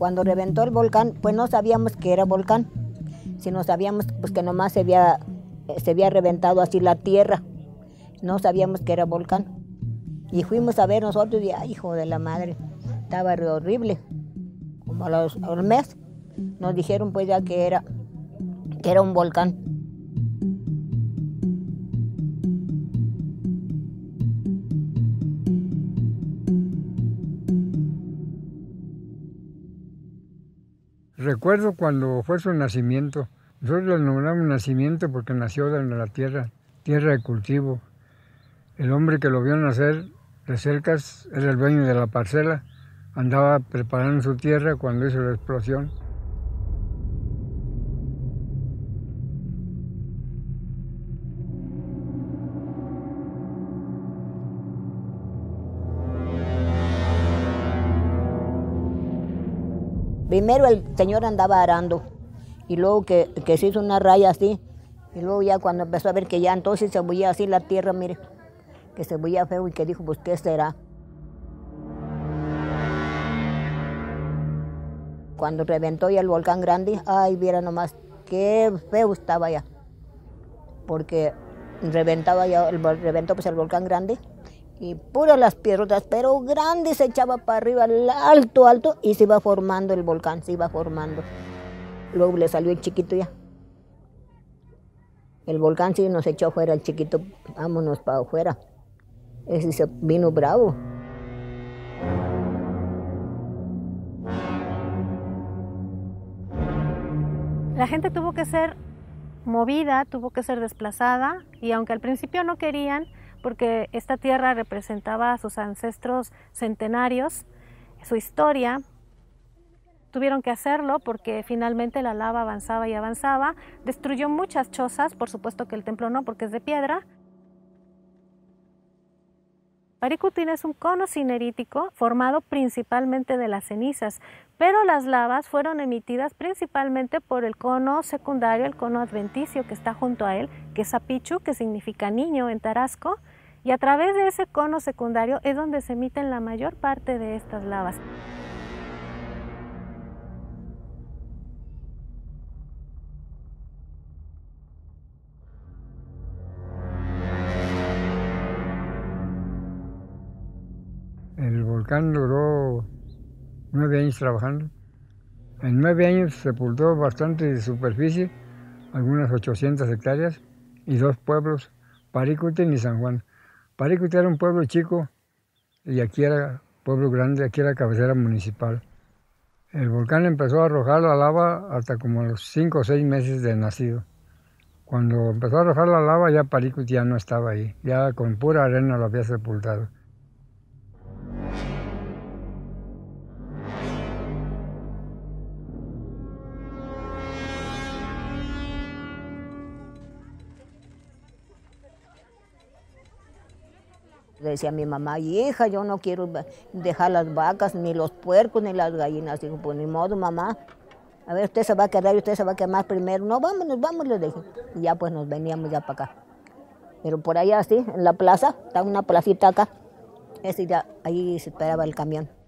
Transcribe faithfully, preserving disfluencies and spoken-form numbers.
Cuando reventó el volcán, pues no sabíamos que era volcán, sino sabíamos pues, que nomás se había, se había reventado así la tierra. No sabíamos que era volcán. Y fuimos a ver nosotros y, ¡ay, hijo de la madre! Estaba horrible. Como a los, a los meses nos dijeron pues ya que era, que era un volcán. Recuerdo cuando fue su nacimiento. Nosotros le nombramos nacimiento porque nació de la tierra, tierra de cultivo. El hombre que lo vio nacer de cerca era el dueño de la parcela. Andaba preparando su tierra cuando hizo la explosión. Primero el señor andaba arando y luego que, que se hizo una raya así y luego ya cuando empezó a ver que ya entonces se bullía así la tierra, mire, que se bullía feo y que dijo, pues, ¿qué será? Cuando reventó ya el volcán grande, ay, viera nomás, qué feo estaba ya, porque reventaba ya, el, reventó pues el volcán grande y puras las piedrotas, pero grande, se echaba para arriba, alto, alto, y se iba formando el volcán, se iba formando. Luego le salió el chiquito ya. El volcán sí nos echó afuera, el chiquito, vámonos para afuera. Ese se vino bravo. La gente tuvo que ser movida, tuvo que ser desplazada, y aunque al principio no querían, porque esta tierra representaba a sus ancestros centenarios, su historia. Tuvieron que hacerlo porque finalmente la lava avanzaba y avanzaba. Destruyó muchas chozas, por supuesto que el templo no, porque es de piedra. Paricutín es un cono cinerítico formado principalmente de las cenizas, pero las lavas fueron emitidas principalmente por el cono secundario, el cono adventicio que está junto a él, que es Apichu, que significa niño en Tarasco, y a través de ese cono secundario es donde se emiten la mayor parte de estas lavas. El volcán duró nueve años trabajando. En nueve años sepultó bastante superficie, algunas ochocientas hectáreas, y dos pueblos, Paricutín y San Juan. Paricutín era un pueblo chico y aquí era pueblo grande, aquí era cabecera municipal. El volcán empezó a arrojar la lava hasta como a los cinco o seis meses de nacido. Cuando empezó a arrojar la lava ya Paricutín ya no estaba ahí, ya con pura arena lo había sepultado. Decía mi mamá, hija, yo no quiero dejar las vacas, ni los puercos, ni las gallinas. Dijo, pues ni modo, mamá. A ver, usted se va a quedar y usted se va a quemar primero. No, vámonos, vámonos, le dije. Y ya pues nos veníamos ya para acá. Pero por allá, sí, en la plaza, está una placita acá. Ese ya, ahí se esperaba el camión.